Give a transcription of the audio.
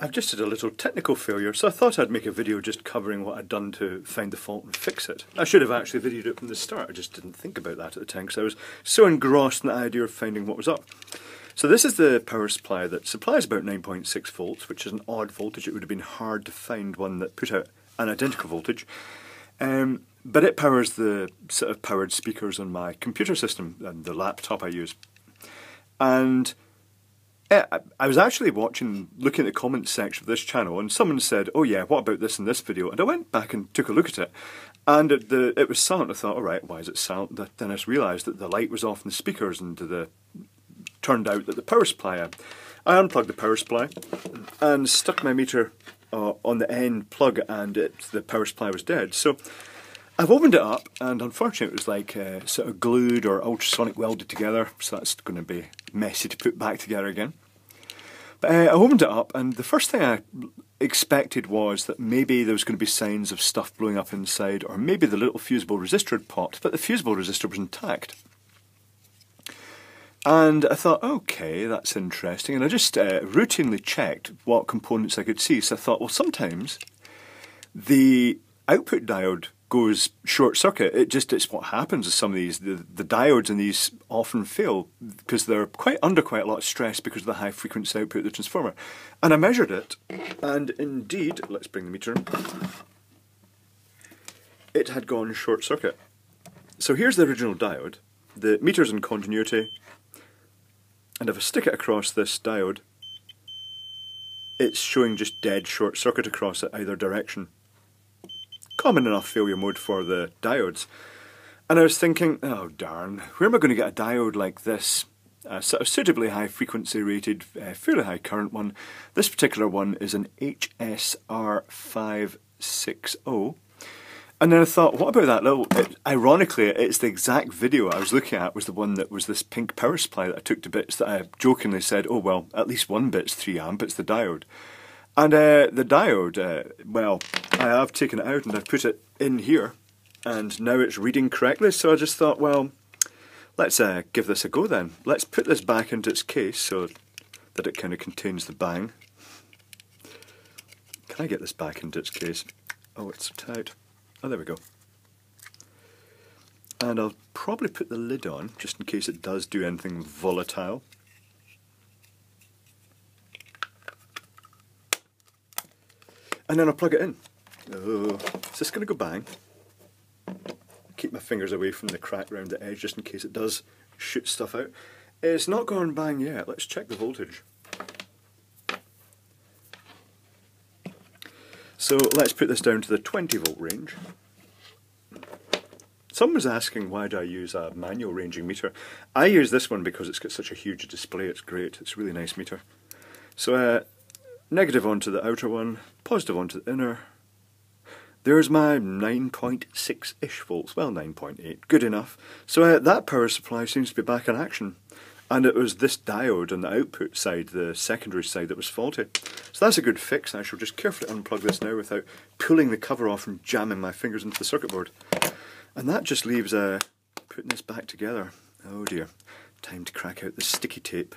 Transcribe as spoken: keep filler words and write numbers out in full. I've just had a little technical failure, so I thought I'd make a video just covering what I'd done to find the fault and fix it. I should have actually videoed it from the start, I just didn't think about that at the time because I was so engrossed in the idea of finding what was up. So this is the power supply that supplies about nine point six volts, which is an odd voltage. It would have been hard to find one that put out an identical voltage. Um, but it powers the sort of powered speakers on my computer system and the laptop I use. And I was actually watching, looking at the comments section of this channel, and someone said, oh yeah, what about this in this video? And I went back and took a look at it, and it, the, it was silent. I thought, alright, why is it silent? Then I just realised that the light was off in the speakers, and the, turned out that the power supply, I, I unplugged the power supply, and stuck my meter uh, on the end plug, and it, the power supply was dead. So I've opened it up, and unfortunately it was like uh, sort of glued or ultrasonic welded together, so that's going to be messy to put back together again. But uh, I opened it up, and the first thing I expected was that maybe there was going to be signs of stuff blowing up inside, or maybe the little fusible resistor had popped, but the fusible resistor was intact. And I thought, okay, that's interesting, and I just uh, routinely checked what components I could see, so I thought, well, sometimes the output diode goes short circuit. It just, it's what happens with some of these. The, the diodes in these often fail because they're quite under quite a lot of stress because of the high frequency output of the transformer. And I measured it, and indeed, let's bring the meter in, it had gone short circuit. So here's the original diode, the meter's in continuity, and if I stick it across this diode, it's showing just dead short circuit across it either direction. Common enough failure mode for the diodes. And I was thinking, oh darn, where am I going to get a diode like this? A sort of suitably high frequency rated, uh, fairly high current one. This particular one is an H S R five sixty. And then I thought, what about that little, it, ironically, it's the exact video I was looking at was the one that was this pink power supply that I took to bits that I jokingly said, oh well, at least one bit's three amp, it's the diode. And uh, the diode, uh, well, I have taken it out and I've put it in here, and now it's reading correctly, so I just thought, well, let's uh, give this a go then. Let's put this back into its case so that it kind of contains the bang. Can I get this back into its case? Oh, it's tight. Oh, there we go. And I'll probably put the lid on, just in case it does do anything volatile. And then I'll plug it in. Oh, is this going to go bang? Keep my fingers away from the crack around the edge just in case it does shoot stuff out. It's not gone bang yet. Let's check the voltage. So let's put this down to the twenty volt range. Someone was asking, why do I use a manual ranging meter? I use this one because it's got such a huge display. It's great. It's a really nice meter. So uh, negative onto the outer one, positive onto the inner. There's my nine point six-ish volts, well nine point eight, good enough. So uh, that power supply seems to be back in action. And it was this diode on the output side, the secondary side, that was faulty. So that's a good fix. I shall just carefully unplug this now without pulling the cover off and jamming my fingers into the circuit board. And that just leaves uh, putting this back together. Oh dear, time to crack out the sticky tape.